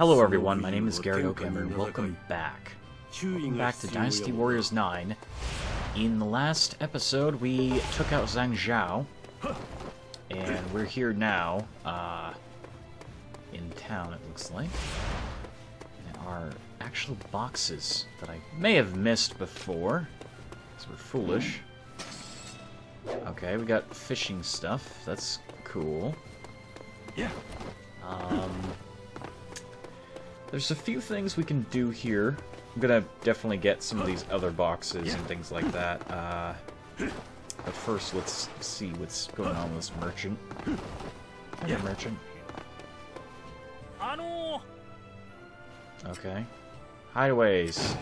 Hello everyone, my name is Gary Oakamber and welcome back. Welcome back to Dynasty Warriors 9. In the last episode, we took out Zhang Zhao. And we're here now, in town it looks like. And our actual boxes that I may have missed before, because we're foolish. Okay, we got fishing stuff, that's cool. Yeah. There's a few things we can do here. I'm gonna definitely get some of these other boxes and things like that. But first, let's see what's going on with this merchant. Hello, merchant. Okay. Hideaways.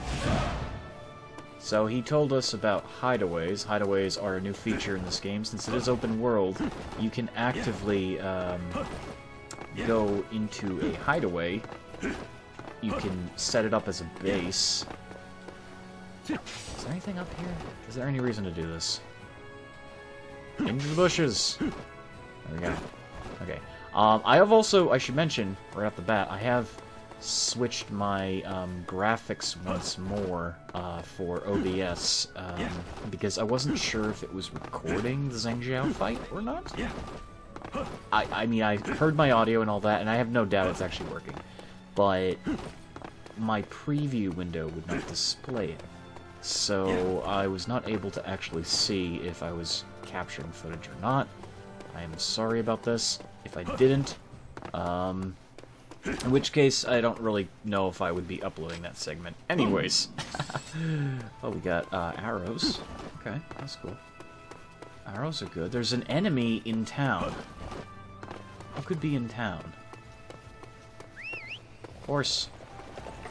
So he told us about hideaways. Hideaways are a new feature in this game. Since it is open world, you can actively go into a hideaway. You can set it up as a base. Is there anything up here? Is there any reason to do this? Into the bushes! There we go. Okay. I have also, I should mention, right off the bat, I have switched my graphics once more for OBS because I wasn't sure if it was recording the Zhang Jiao fight or not. I mean, I heard my audio and all that, and I have no doubt it's actually working. But my preview window would not display it, so I was not able to actually see if I was capturing footage or not. I am sorry about this. If I didn't, in which case I don't really know if I would be uploading that segment. Anyways, oh, we got arrows. Okay, that's cool. Arrows are good. There's an enemy in town. Who could be in town? Horse.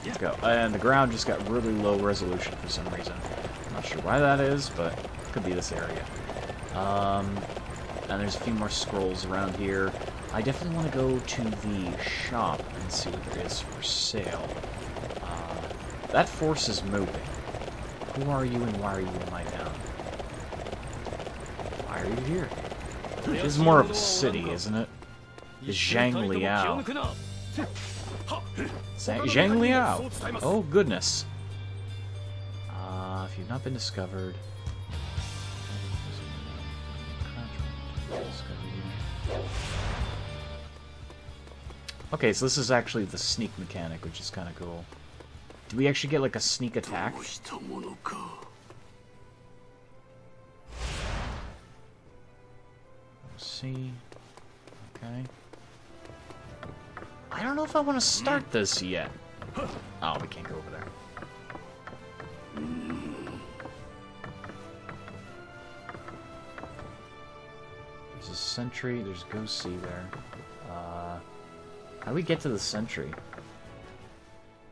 Let's go. And the ground just got really low resolution for some reason. I'm not sure why that is, but it could be this area. And there's a few more scrolls around here. I definitely want to go to the shop and see what there is for sale. That force is moving. Who are you and why are you in my town? Why are you here? This is more of a city, isn't it? It's Zhang Liao. Zhang Liao! Oh, goodness. If you've not been discovered... Okay, so this is actually the sneak mechanic, which is kind of cool. Do we actually get, like, a sneak attack? Let's see... Okay... I don't know if I want to start this yet. Oh, we can't go over there. There's a sentry. There's Go-See there. How do we get to the sentry?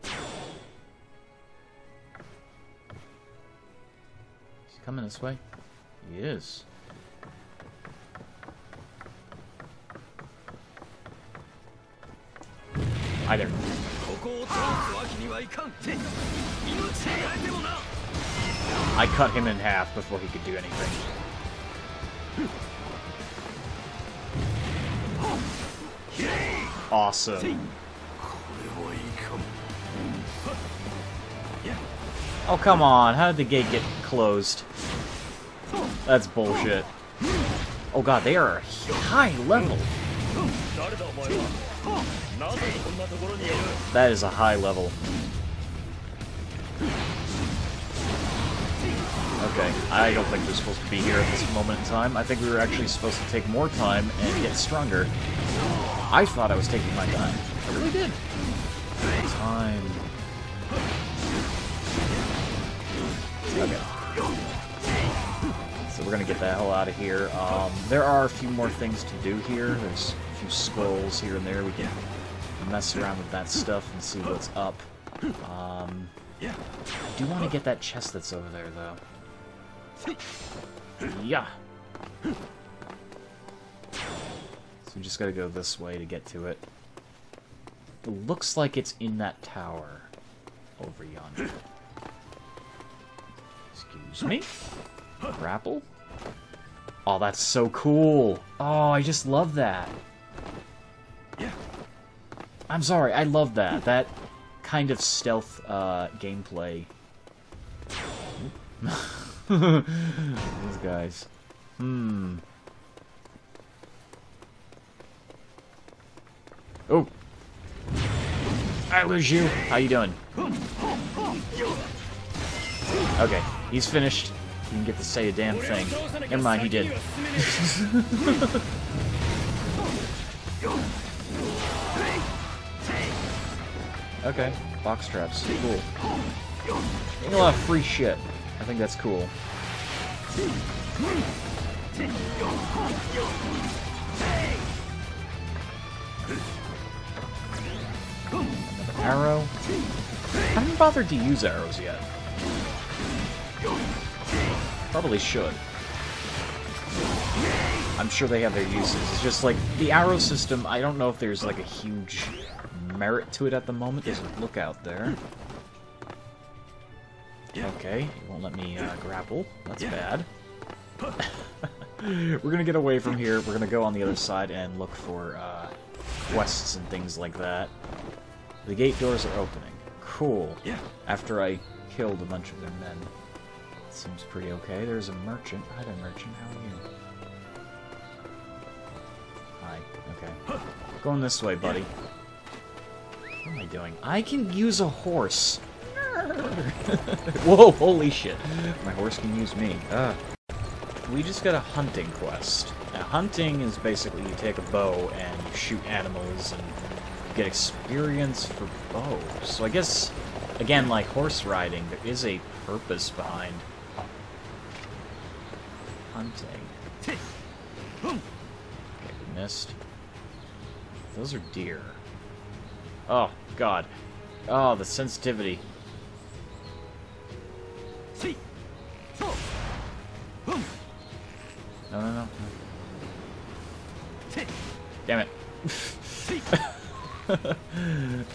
Is he coming this way? He is. Hi there. I cut him in half before he could do anything. Awesome. Oh, come on. How did the gate get closed? That's bullshit. Oh god, they are high level. That is a high level. Okay, I don't think we're supposed to be here at this moment in time. I think we were actually supposed to take more time and get stronger. I thought I was taking my time. I really did. Time. Okay. So we're gonna get the hell out of here. There are a few more things to do here. There's a few scrolls here and there. We can mess around with that stuff and see what's up. I do want to get that chest that's over there, though. Yeah. So we just gotta go this way to get to it. It looks like it's in that tower over yonder. Excuse me? Grapple? Oh, that's so cool! Oh, I just love that. I I'm sorry, I love that. That kind of stealth gameplay. These guys. Hmm. Oh. I lose you. How you doing? Okay, he's finished. He didn't get to say a damn thing. Never mind, he did. Okay, box traps. Cool. Getting a lot of free shit. I think that's cool. Arrow? I haven't bothered to use arrows yet. Probably should. I'm sure they have their uses. It's just like, the arrow system, I don't know if there's like a huge merit to it at the moment. There's a lookout there. Okay, it won't let me grapple. That's bad. We're gonna get away from here. We're gonna go on the other side and look for quests and things like that. The gate doors are opening. Cool. Yeah. After I killed a bunch of their men. Seems pretty okay. There's a merchant. Hi there, merchant. How are you? Hi. Okay. Going this way, buddy. What am I doing? I can use a horse. Whoa, holy shit. My horse can use me. We just got a hunting quest. Now, hunting is basically you take a bow and you shoot animals and get experience for bows. So I guess, again, like horse riding, there is a purpose behind hunting. Okay, we missed. Those are deer. Oh, God. Oh, the sensitivity. No, no, no. Damn it.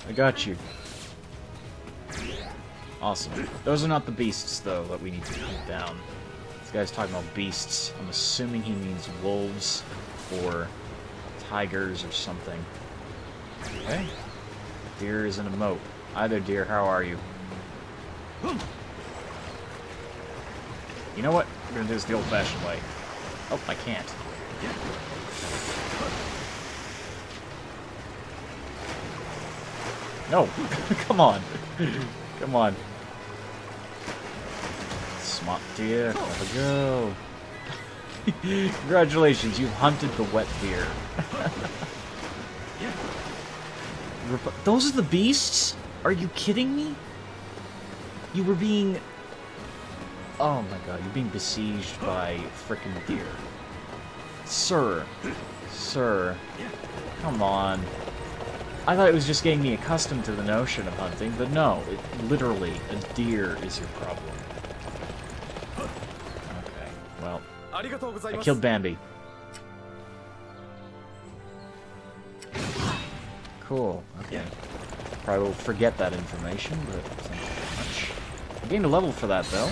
I got you. Awesome. Those are not the beasts, though, that we need to hunt down. This guy's talking about beasts. I'm assuming he means wolves or tigers or something. Okay. Deer is in a moat. Hi there, deer. How are you? You know what? We're gonna do this the old-fashioned way. Oh, I can't. No! Come on! Come on. Smart deer. There we go. Congratulations, you've hunted the wet deer. Those are the beasts? Are you kidding me? You were being... Oh my god, you're being besieged by frickin' deer. Sir. Sir. Come on. I thought it was just getting me accustomed to the notion of hunting, but no, it literally, a deer is your problem. Okay, well, I killed Bambi. Cool, okay. Probably will forget that information, but thank you very much. I gained a level for that, though.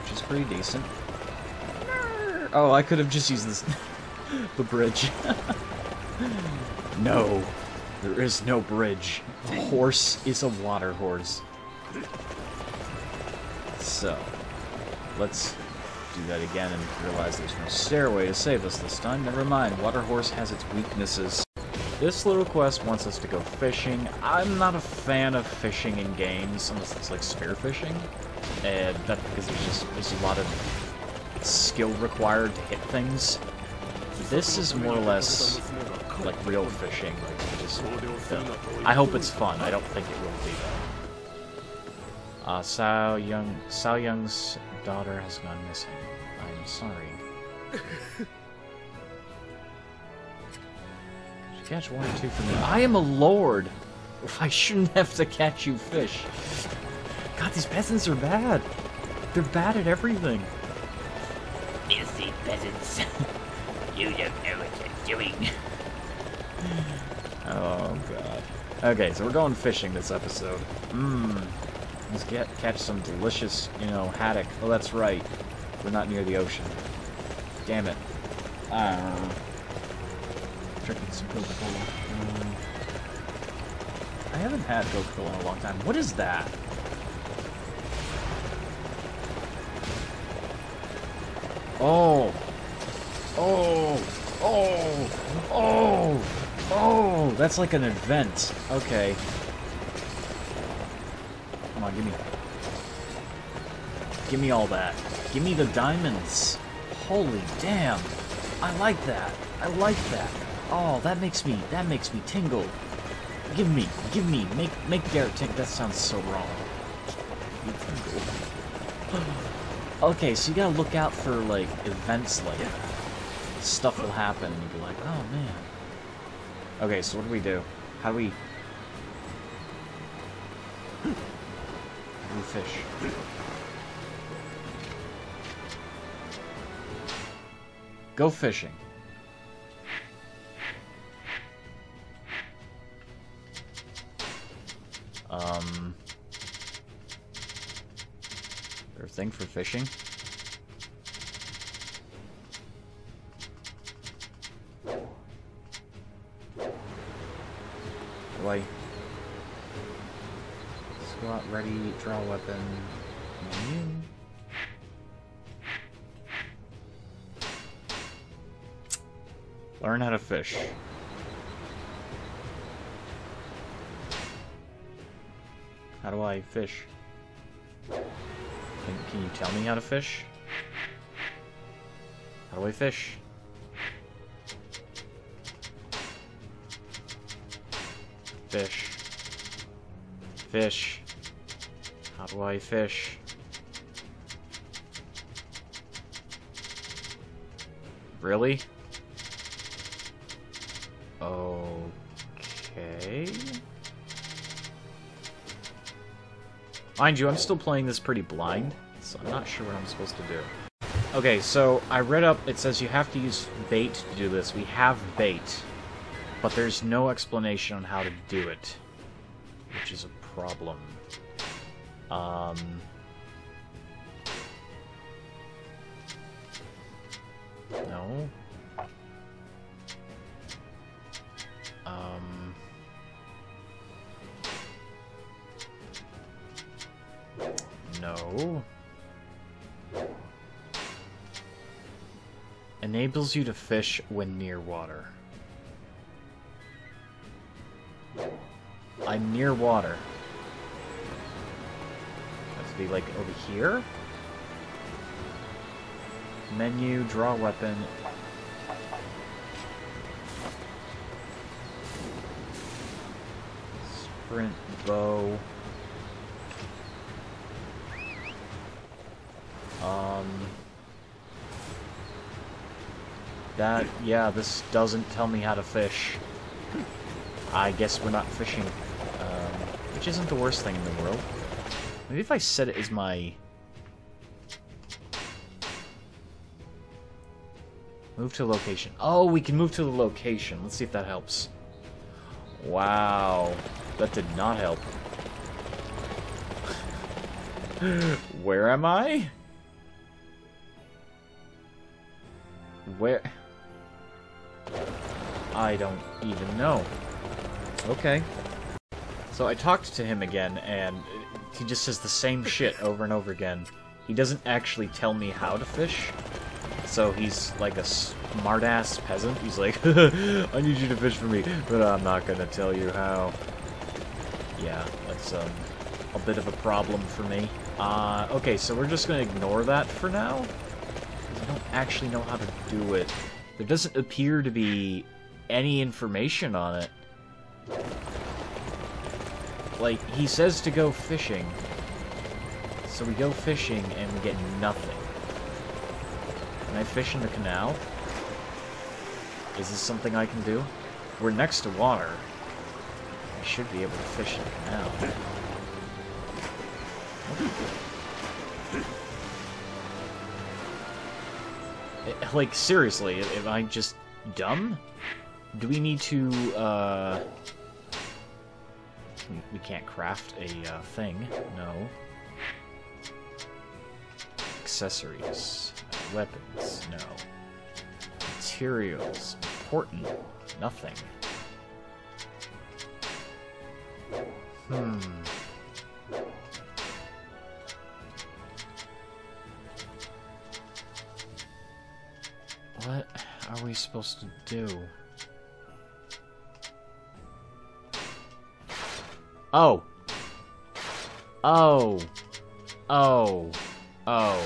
Which is pretty decent. Oh, I could have just used this... the bridge. No, there is no bridge. A horse is a water horse. So, let's do that again and realize there's no stairway to save us this time. Never mind, water horse has its weaknesses. This little quest wants us to go fishing. I'm not a fan of fishing in games, unless it's like spearfishing. And that's because there's a lot of skill required to hit things. This is more or less like real fishing. Just, I hope it's fun. I don't think it will be though. Sao Young's daughter has gone missing. I'm sorry. Catch one or two for me. I am a lord. I shouldn't have to catch you fish. God, these peasants are bad. They're bad at everything. You see, peasants. You don't know what you're doing. Oh, God. Okay, so we're going fishing this episode. Mmm. Let's catch some delicious, you know, haddock. Oh, that's right. We're not near the ocean. Damn it. restricted to Coca-Cola. I haven't had Coca-Cola in a long time. What is that? Oh. Oh. Oh. Oh. Oh. That's like an event. Okay. Come on, give me. Give me all that. Give me the diamonds. Holy damn. I like that. I like that. Oh, that makes me tingle. Give me, make Garrett tingle. That sounds so wrong. Okay, so you gotta look out for, like, events like that. Stuff will happen, and you'll be like, oh, man. Okay, so what do? How do we... fish? Go fishing. Is there a thing for fishing? Like, squat, ready, draw weapon. Learn how to fish. How do I fish? Can you tell me how to fish? How do I fish? Fish. Fish. How do I fish? Really? Okay. Mind you, I'm still playing this pretty blind, so I'm not sure what I'm supposed to do. Okay, so I read up, it says you have to use bait to do this. We have bait, but there's no explanation on how to do it, which is a problem. No. No. Enables you to fish when near water. I'm near water. Has to be like over here? Menu, draw weapon. Sprint, bow. That, yeah, this doesn't tell me how to fish. I guess we're not fishing, which isn't the worst thing in the world. Maybe if I set it as my... Move to location. Oh, we can move to the location. Let's see if that helps. Wow. That did not help. Where am I? Where? I don't even know. Okay. So I talked to him again, and he just says the same shit over and over again. He doesn't actually tell me how to fish, so he's like a smart-ass peasant. He's like, I need you to fish for me, but I'm not gonna tell you how. Yeah, that's a bit of a problem for me. Okay, so we're just gonna ignore that for now. I don't actually know how to do it. There doesn't appear to be any information on it. Like, he says to go fishing. So we go fishing and we get nothing. Can I fish in the canal? Is this something I can do? We're next to water. I should be able to fish in the canal. Like, seriously, am I just dumb? Do we need to, We can't craft a thing. No. Accessories. Weapons. No. Materials. Important. nothing. Hmm. What are we supposed to do? Oh! Oh! Oh! Oh!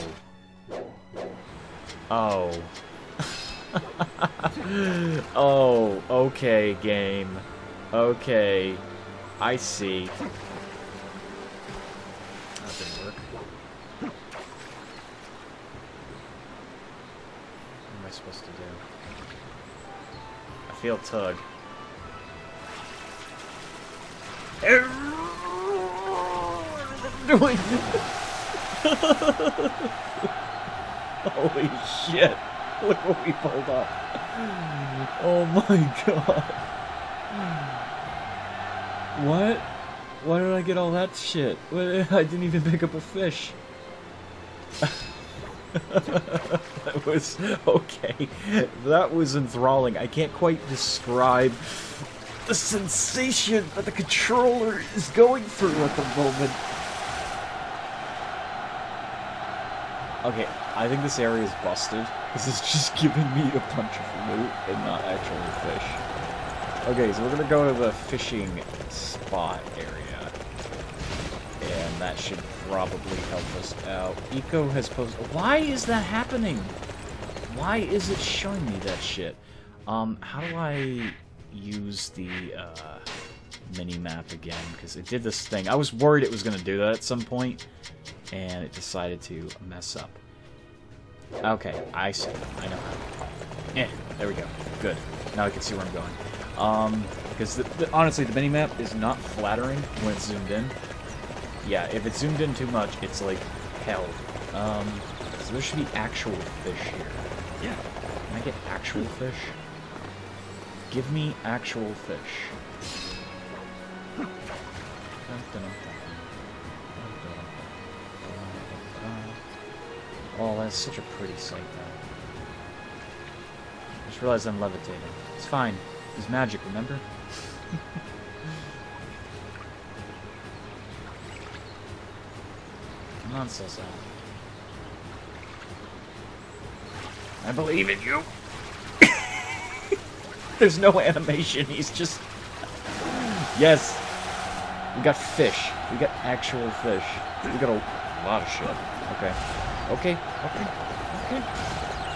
Oh. Oh, okay, game. Okay. I see. That didn't work. What am I supposed to do? I feel tug. What am I doing? Holy shit! Look what we pulled off! Oh my god! What? Why did I get all that shit? I didn't even pick up a fish! That was... okay. That was enthralling. I can't quite describe the sensation that the controller is going through at the moment. Okay, I think this area is busted. This is just giving me a bunch of loot and not actually fish. Okay, so we're gonna go to the fishing spot area. And that should probably help us out. Eco has posted... Why is that happening? Why is it showing me that shit? How do I use the, mini-map again? Because it did this thing. I was worried it was gonna do that at some point. And it decided to mess up. Okay, I see. I know how. There we go. Good. Now I can see where I'm going. Because honestly, the minimap is not flattering when it's zoomed in. Yeah, if it's zoomed in too much, it's like hell. So there should be actual fish here. Yeah. Can I get actual fish? Give me actual fish. Dun-dun-dun. Oh, that's such a pretty sight, though. I just realized I'm levitating. It's fine. It's magic, remember? Come on, Sosa. I believe in you! There's no animation, he's just... Yes! We got fish. We got actual fish. We got a lot of shit. Okay. Okay, okay, okay,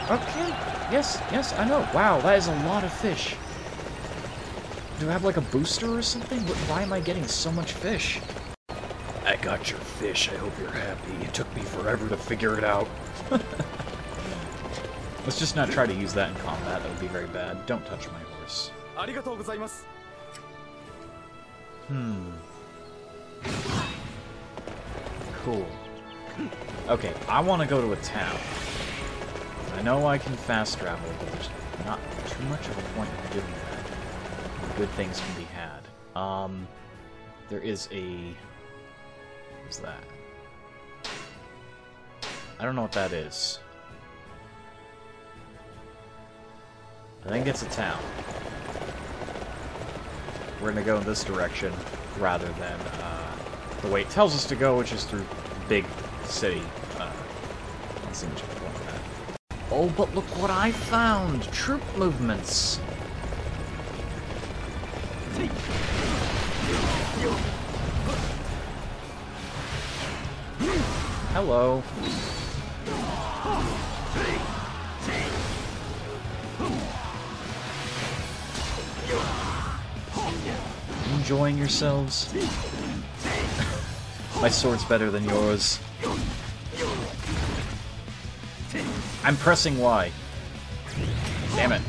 okay, yes, yes, I know. Wow, that is a lot of fish. Do I have like a booster or something? Why am I getting so much fish? I got your fish, I hope you're happy. It took me forever to figure it out. Let's just not try to use that in combat, that would be very bad. Don't touch my horse. Hmm. Cool. Okay, I want to go to a town. I know I can fast travel, but there's not too much of a point in doing that. Good things can be had. There is a... What's that? I don't know what that is. I think it's a town. We're going to go in this direction rather than the way it tells us to go, which is through big... city. I don't see much of a point in that. Oh, but look what I found! Troop movements! Hello. Enjoying yourselves? My sword's better than yours. I'm pressing Y. Damn it.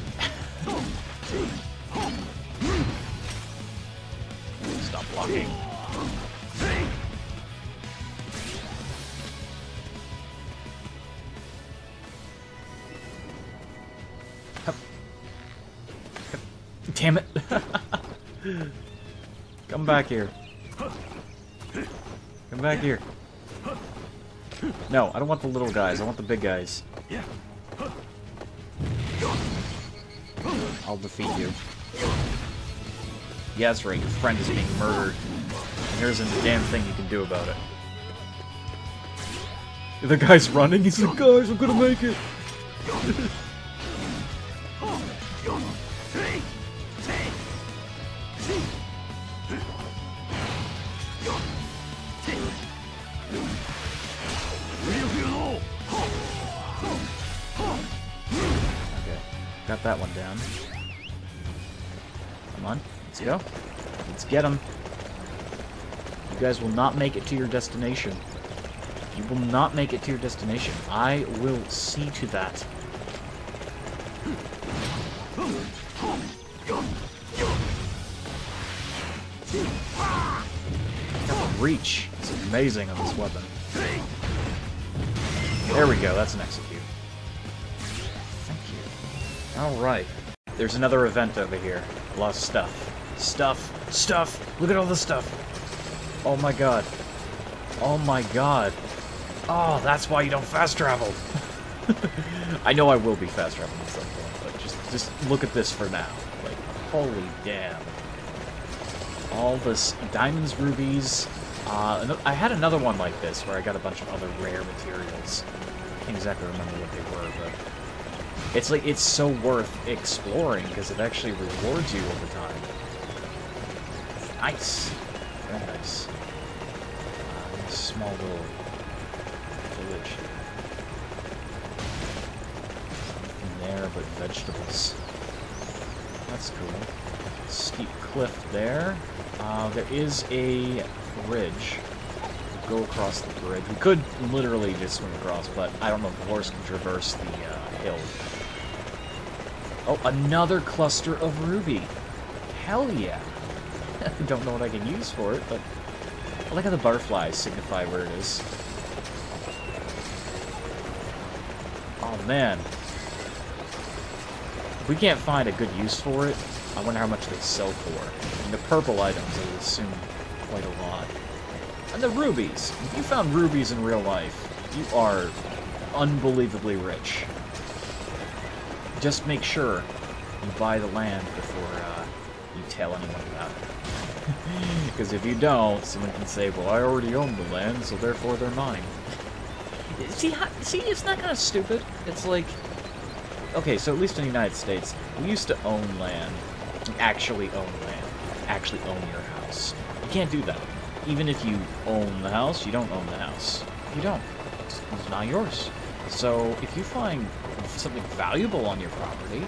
Stop blocking. Hup. Hup. Damn it. Come back here. Come back here. No, I don't want the little guys. I want the big guys. I'll defeat you. Yeah, that's right, your friend is being murdered. And there isn't a damn thing you can do about it. The guy's running, he's like, guys, I'm gonna make it! Okay, got that one down. Come on, let's go. Let's get him. You guys will not make it to your destination. You will not make it to your destination. I will see to that. The reach is amazing on this weapon. There we go, that's an execute. Thank you. Alright. There's another event over here. A lot of stuff. Stuff! Stuff! Look at all this stuff! Oh my god. Oh my god. Oh, that's why you don't fast travel. I know I will be fast traveling at some point, but just look at this for now. Like, holy damn! All this diamonds, rubies. I had another one like this where I got a bunch of other rare materials. I can't exactly remember what they were, but it's like it's so worth exploring because it actually rewards you over time. Nice, very nice. Small little. Nothing there but vegetables. That's cool. Steep cliff there. There is a bridge. We'll go across the bridge. We could literally just swim across, but I don't know if the horse can traverse the hill. Oh, another cluster of ruby. Hell yeah. Don't know what I can use for it, but I like how the butterflies signify where it is. Man, if we can't find a good use for it, I wonder how much they sell for. And the purple items, I would assume, quite a lot. And the rubies! If you found rubies in real life, you are unbelievably rich. Just make sure you buy the land before you tell anyone about it. Because if you don't, someone can say, well, I already own the land, so therefore they're mine. See, it's not kind of stupid. It's like, okay, so at least in the United States, we used to own land, actually own your house. You can't do that. Even if you own the house, you don't own the house. You don't. It's not yours. So if you find something valuable on your property,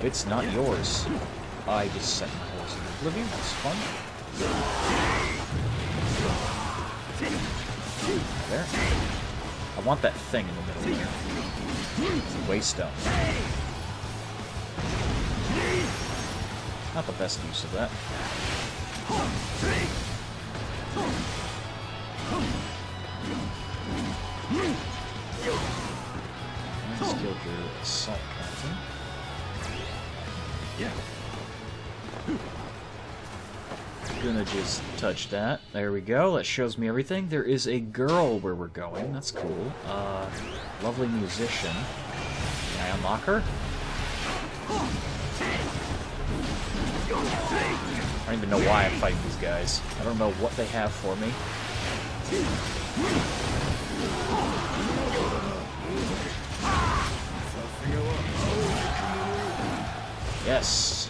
it's not yours. I just set my horse in oblivion. That's fun. There. I want that thing in the middle here. It's a waste stone. Not the best use of that. Let's kill your assault captain. Yeah. Gonna just touch that. There we go. That shows me everything. There is a girl where we're going. That's cool. Lovely musician. Can I unlock her? I don't even know why I'm fighting these guys. I don't know what they have for me. Yes.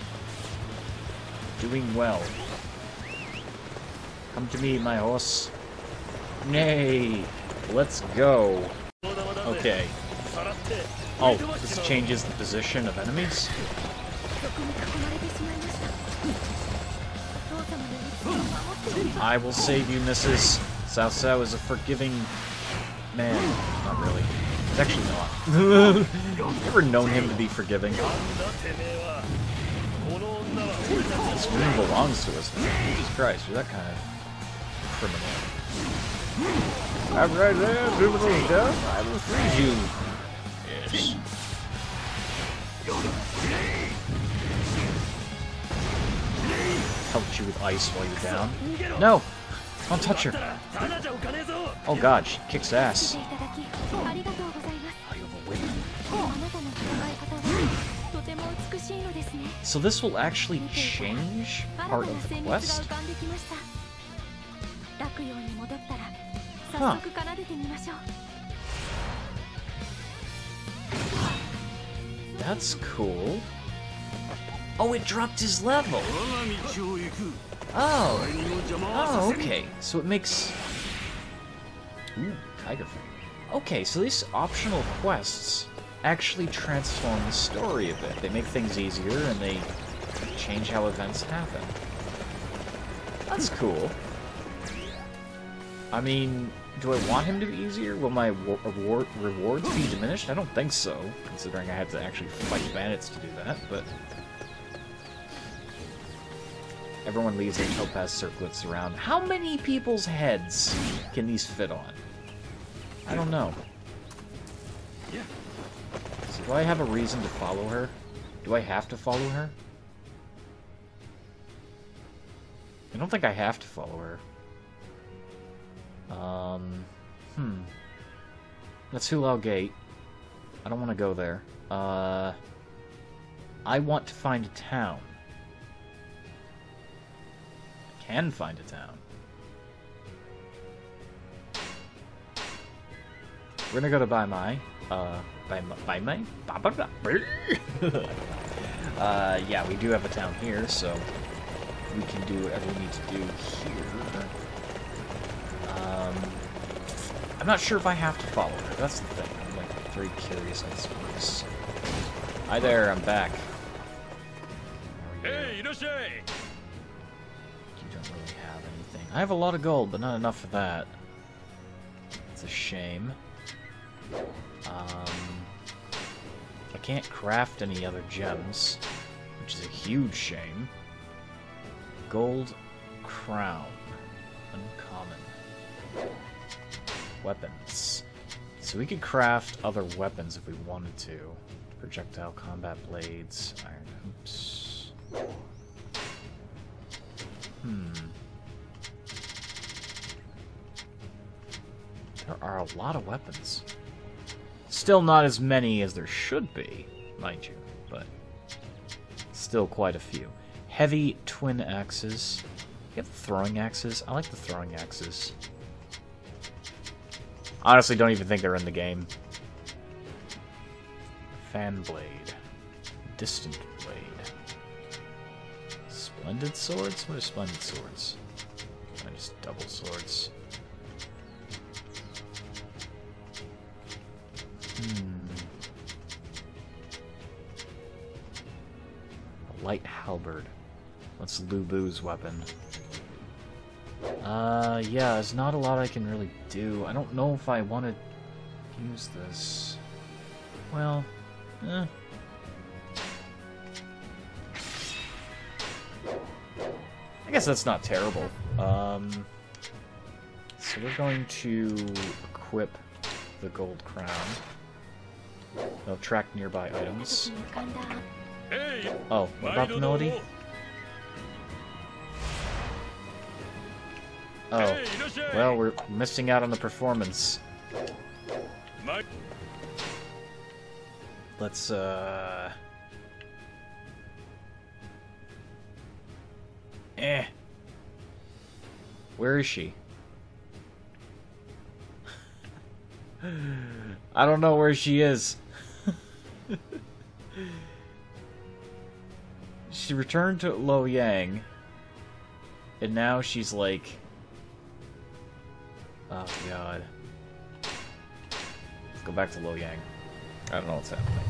Doing well. Come to me, my horse. Nay, let's go. Okay. Oh, this changes the position of enemies? I will save you, Mrs. Cao Cao is a forgiving man. Not really. He's actually not. You've never known him to be forgiving. This woman belongs to us. Jesus Christ, you're that kind of... criminal. I'm right there, criminal death. I will free you. Yes. Helped you with ice while you're down. No! Don't touch her. Oh god, she kicks ass. Oh, you're a woman. So this will actually change part of the quest. Huh. That's cool. Oh, it dropped his level! Oh, okay. So it makes... Ooh, tiger fruit. Okay, so these optional quests actually transform the story a bit. They make things easier, and they change how events happen. That's cool. I mean, do I want him to be easier? Will my rewards be diminished? I don't think so, considering I had to actually fight bandits to do that, but... Everyone leaves their topaz circlets around. How many people's heads can these fit on? I don't know. So do I have a reason to follow her? Do I have to follow her? I don't think I have to follow her. That's Hulao Gate. I don't want to go there. I want to find a town. I can find a town. We're gonna go to Baimai. Baimai? Yeah, we do have a town here, so we can do whatever we need to do here. I'm not sure if I have to follow her. That's the thing. I'm like very curious how this works. Hi there, I'm back. Hey, you don't really have anything. I have a lot of gold, but not enough for that. It's a shame. I can't craft any other gems, which is a huge shame. Gold crown. Uncommon. Weapons. So we could craft other weapons if we wanted to. Projectile combat blades, iron hoops. There are a lot of weapons. Still not as many as there should be, mind you, but still quite a few. Heavy twin axes. You have throwing axes? I like the throwing axes. Honestly, don't even think they're in the game. Fan blade. Distant blade. Splendid swords? What are splendid swords? I just double swords. A light halberd. That's Lu Bu's weapon. Yeah, there's not a lot I can really do. I don't know if I want to use this. Well, eh. I guess that's not terrible. So we're going to equip the gold crown. They'll track nearby items. Oh, what about the melody? Oh, well, we're missing out on the performance. Let's, Where is she? I don't know where she is. She returned to Luoyang, and now she's like... Oh, God. Let's go back to Luoyang. I don't know what's happening.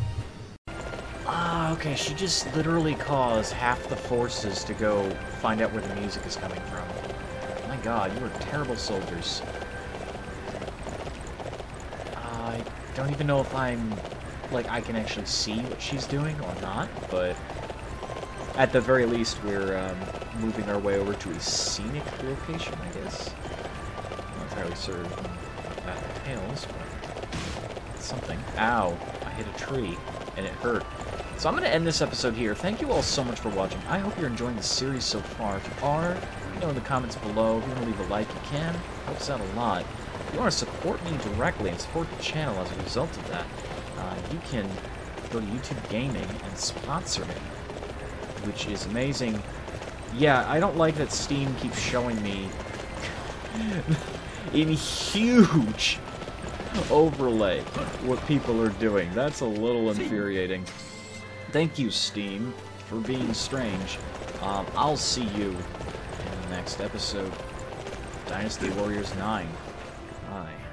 Ah, okay, she just literally caused half the forces to go find out where the music is coming from. My God, you are terrible soldiers. I don't even know if I'm... Like, I can actually see what she's doing or not, but... At the very least, we're moving our way over to a scenic location, I guess. Serve battle tails, but something. Ow, I hit a tree, and it hurt. So I'm going to end this episode here. Thank you all so much for watching. I hope you're enjoying the series so far. If you are, let me know in the comments below. If you want to leave a like, you can. It helps out a lot. If you want to support me directly and support the channel as a result of that, you can go to YouTube Gaming and sponsor me. which is amazing. Yeah, I don't like that Steam keeps showing me in huge overlay what people are doing. That's a little infuriating. Thank you, Steam, for being strange. I'll see you in the next episode. Dynasty Warriors 9. Bye.